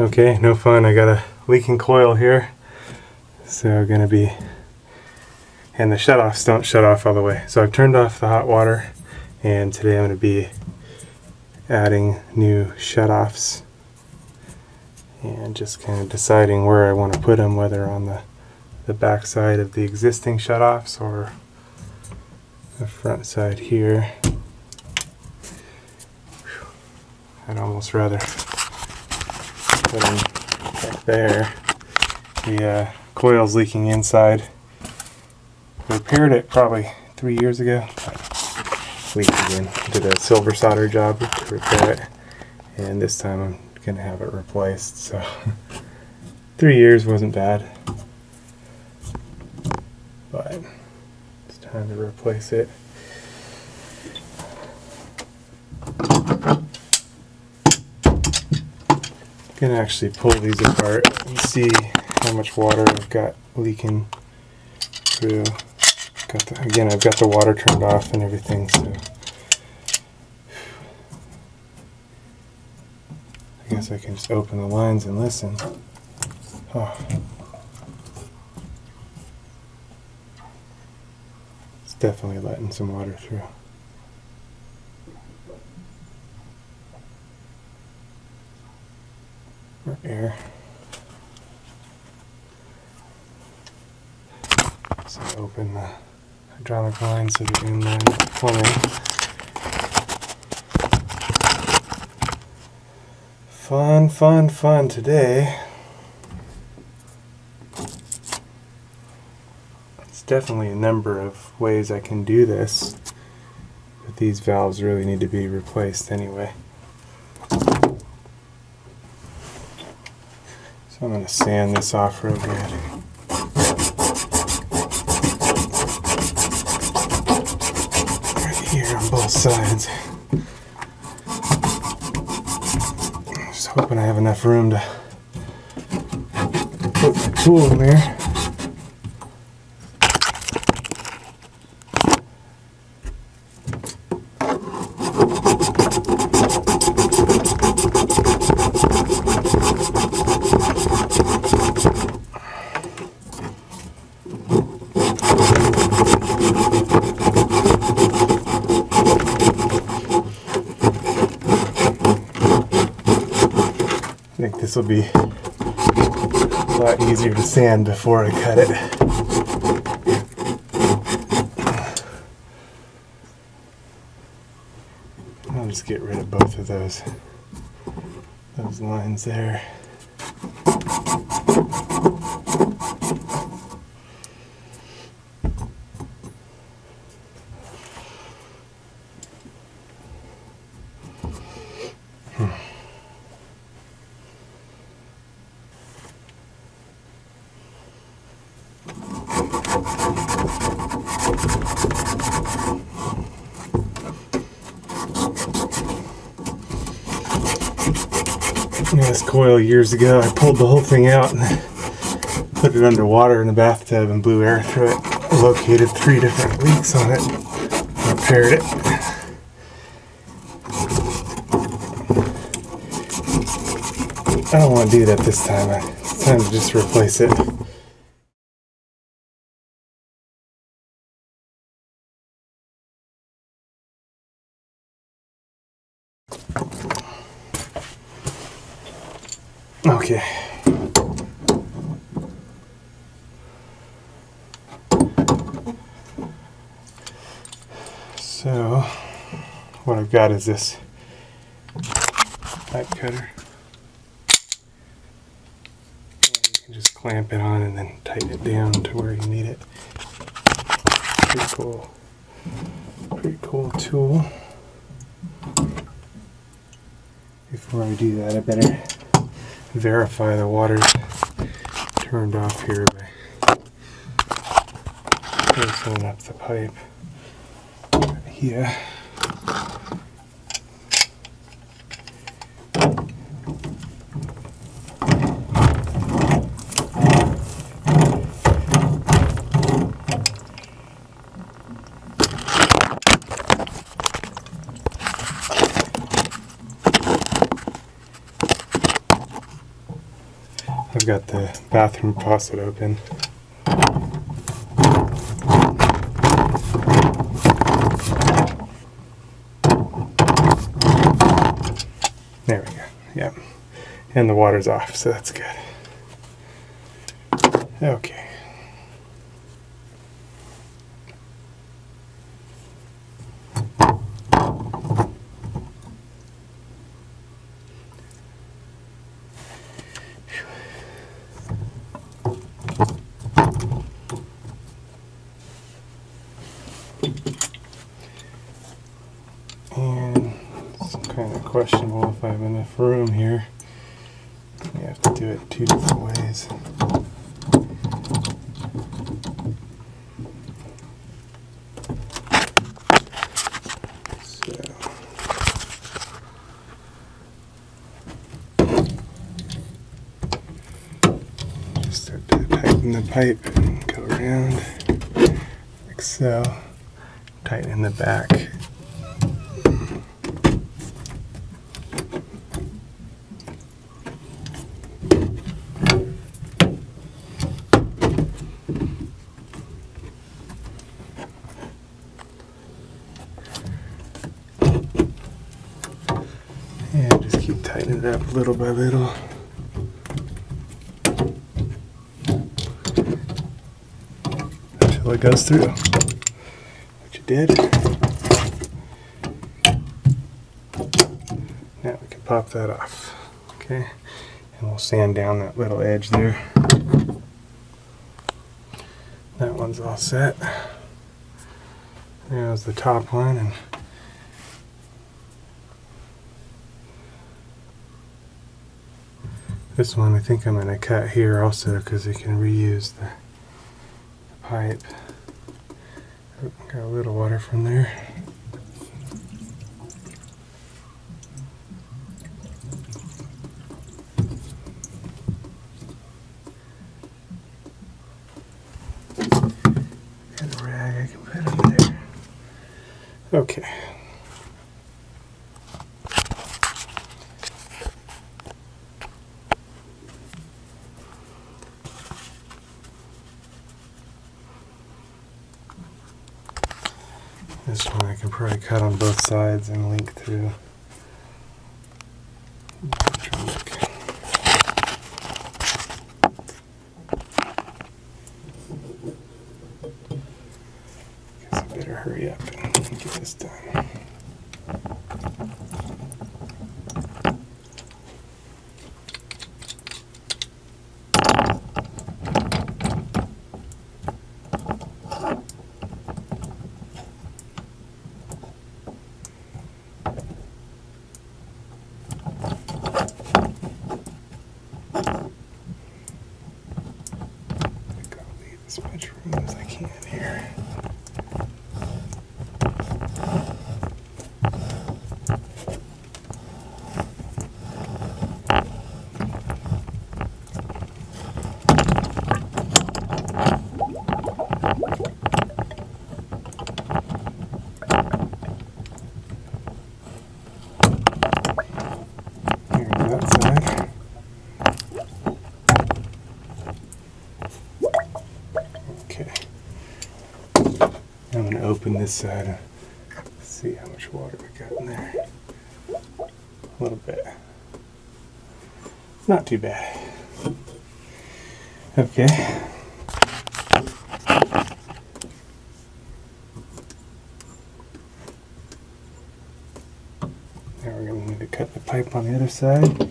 Okay, no fun. I got a leaking coil here, so gonna be, and the shutoffs don't shut off all the way. So I've turned off the hot water, and today I'm gonna be adding new shutoffs and just kind of deciding where I want to put them, whether on the back side of the existing shutoffs or the front side here. I'd almost rather put them back there. The coil's leaking inside. I repaired it probably 3 years ago. Leaked again. Did a silver solder job to repair it, and this time I'm going to have it replaced. So 3 years wasn't bad, but it's time to replace it. I'm going to actually pull these apart and see how much water I've got leaking through. I've got the water turned off and everything, so I guess I can just open the lines and listen. Oh. It's definitely letting some water through. Or air. So open the hydraulic lines that are in the plumbing. Fun, fun, fun today. It's definitely a number of ways I can do this, but these valves really need to be replaced anyway. So I'm going to sand this off real good. Both sides. I'm just hoping I have enough room to put the tool in there. I think this will be a lot easier to sand before I cut it. I'll just get rid of both of those lines there. This coil years ago, I pulled the whole thing out and put it underwater in the bathtub and blew air through it. I located 3 different leaks on it, repaired it. I don't want to do that this time. It's time to just replace it. Okay. So what I've got is this pipe cutter. And you can just clamp it on and then tighten it down to where you need it. Pretty cool tool. Before I do that, I better verify the water's turned off here by loosening up the pipe here. I've got the bathroom faucet open. There we go, yep. And the water's off, so that's good. Okay. And it's kind of questionable if I have enough room here. You have to do it two different ways. So just start to tighten the pipe and go around like so. Tighten the back. And just keep tightening it up little by little. Until it goes through. What you did. Now we can pop that off. Okay. And we'll sand down that little edge there. That one's all set. There's the top one. And this one I think I'm going to cut here also because it can reuse the pipe. Oh, got a little water from there. Got a rag I can put in there. Okay. This one I can probably cut on both sides and link through. Guess I better hurry up and get this done. As much room as I can here. I'm going to open this side and see how much water we got in there. A little bit. Not too bad. Okay. Now we're going to need to cut the pipe on the other side.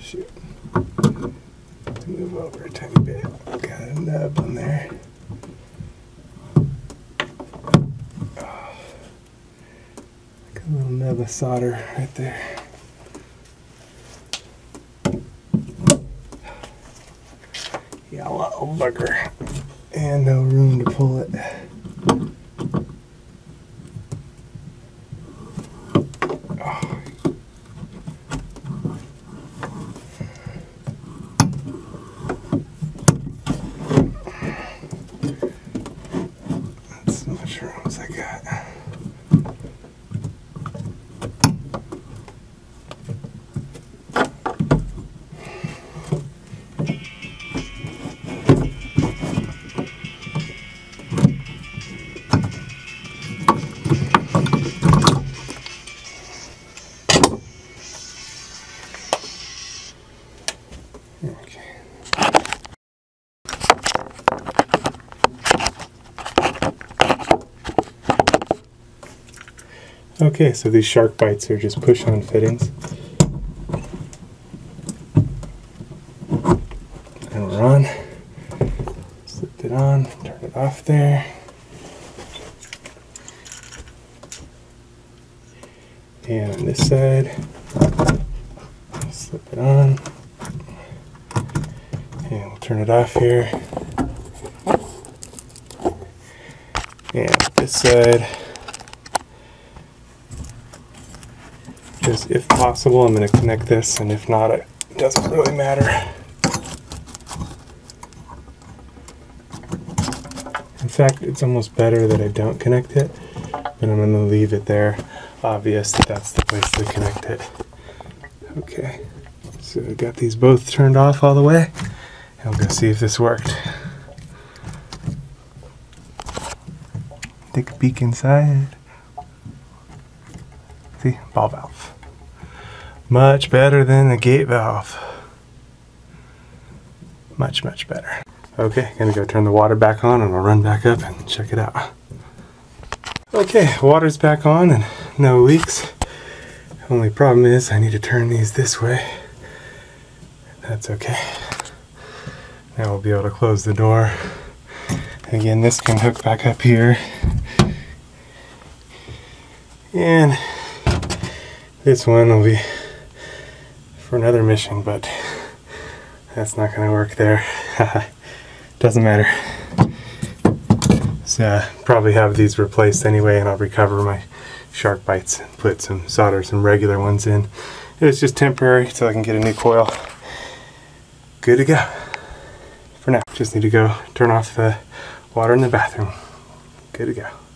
Shoot. Move over a tiny bit. Got a nub on there. Oh. Got a little nub of solder right there. Yellow bugger. And no room to pull it. Okay. Okay, so these shark bites are just push-on fittings. And we're on. Slipped it on, turn it off there. And on this side, slip it on. And we'll turn it off here. And this side, just if possible, I'm going to connect this, and if not, it doesn't really matter. In fact, it's almost better that I don't connect it, but I'm going to leave it there. Obvious that that's the place to connect it. Okay, so I got these both turned off all the way. I'm going to see if this worked. Take a peek inside. See, ball valve. Much better than the gate valve. Much, much better. Okay, gonna go turn the water back on and we'll run back up and check it out. Okay, water's back on and no leaks. Only problem is I need to turn these this way. That's okay. Now we'll be able to close the door. Again, this can hook back up here. And this one will be for another mission, but that's not going to work there. Doesn't matter. So probably have these replaced anyway, and I'll recover my shark bites and put some solder, some regular ones in. It was just temporary till I can get a new coil. Good to go. For now, just need to go turn off the water in the bathroom. Good to go.